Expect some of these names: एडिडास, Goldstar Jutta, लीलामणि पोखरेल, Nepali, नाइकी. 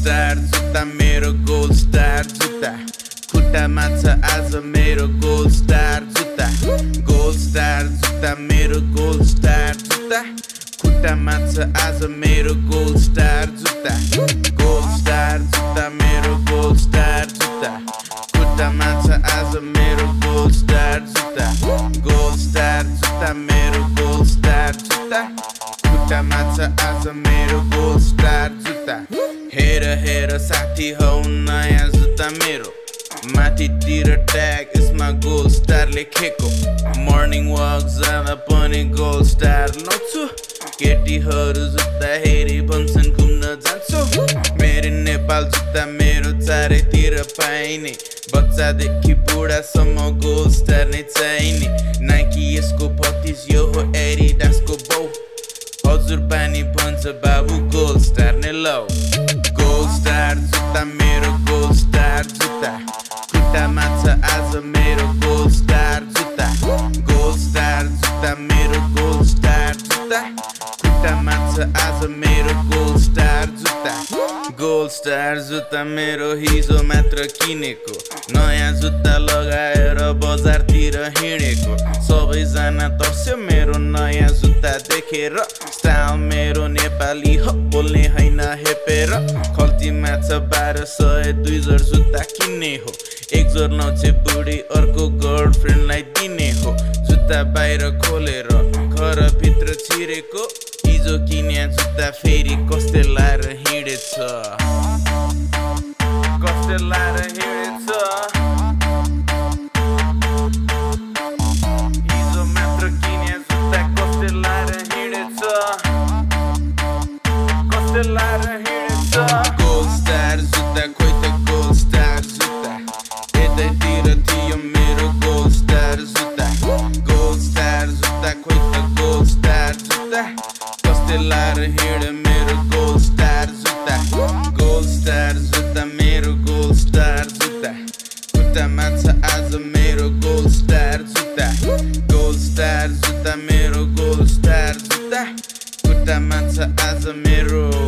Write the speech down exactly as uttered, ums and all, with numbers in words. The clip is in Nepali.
Goldstar Jutta मेरो Goldstar Jutta खुट्टामा छ आज मेरो Goldstar Jutta Goldstar Jutta मेरो Goldstar Jutta खुट्टामा छ आज मेरो Goldstar Jutta Goldstar Jutta मेरो Goldstar Jutta खुट्टामा छ आज मेरो Goldstar Jutta Goldstar Jutta मेरो Goldstar Jutta खुट्टामा छ आज मेरो Goldstar Jutta हेर हेर साथी हो नयाँ जुत्ता मेरो माथि तिर ट्याग यसमा Goldstar लेखेको मर्निङ वक जाँदा पनि Goldstar लाउँछु केटीहरू जुत्ता हेरी भन्छन् घुम्न जान्छु मेरो नेपाल जुत्ता मेरो चारैतिर पाइने बच्चादेखि बुढासम्म Goldstar नै चाहिने नाइकी यसको भतिज यो हो एडिडास को बाउ हजुर बानी भन्छ बाबु Goldstar नै लाऊ Goldstar जुत्ता मेरो Goldstar जुत्ता खुट्टामा छ आज मेरो Goldstar जुत्ता Goldstar जुत्ता मेरो Goldstar जुत्ता खुट्टामा छ आज मेरो Goldstar जुत्ता Goldstar जुत्ता मेरो हिजो मात्र किनेको नयाँ जुत्ता लगाएर बजारतिर हिँडेको सबैजना तर्स्यो मेरो नयाँ जुत्ता देखेर स्टाइल मेरो नेपाली हो बोल्ने हैन हेपेर खल्तीमा छ बाह्र सय दुई जोर जुत्ता किन्ने हो एक जोर नौचे बुढी अर्को गर्लफ्रेन्डलाई दिने हो जुत्ता बाहिर खोलेर घर भित्र छिरेको हिजो किन्या जुत्ता फेरि कस्ते लाएर हिँडेछ कस्ते लाएर हिँडेछ हिजो मात्र किन्या जुत्ता कस्ते लाएर हिँडेछ कस्ते लाएर हिँडेछ Goldstar जुत्ता खोइ त Goldstar जुत्ता यतैतिर थियो मेरो Goldstar जुत्ता Goldstar जुत्ता खोइ त Goldstar जुत्ता कस्ते लाएर हिँड मेरो Goldstar जुत्ता Goldstar जुत्ता मेरो Goldstar जुत्ता खुट्टामा छ आज मेरो Goldstar जुत्ता Goldstar जुत्ता मेरो Goldstar जुत्ता खुट्टामा छ आज मेरो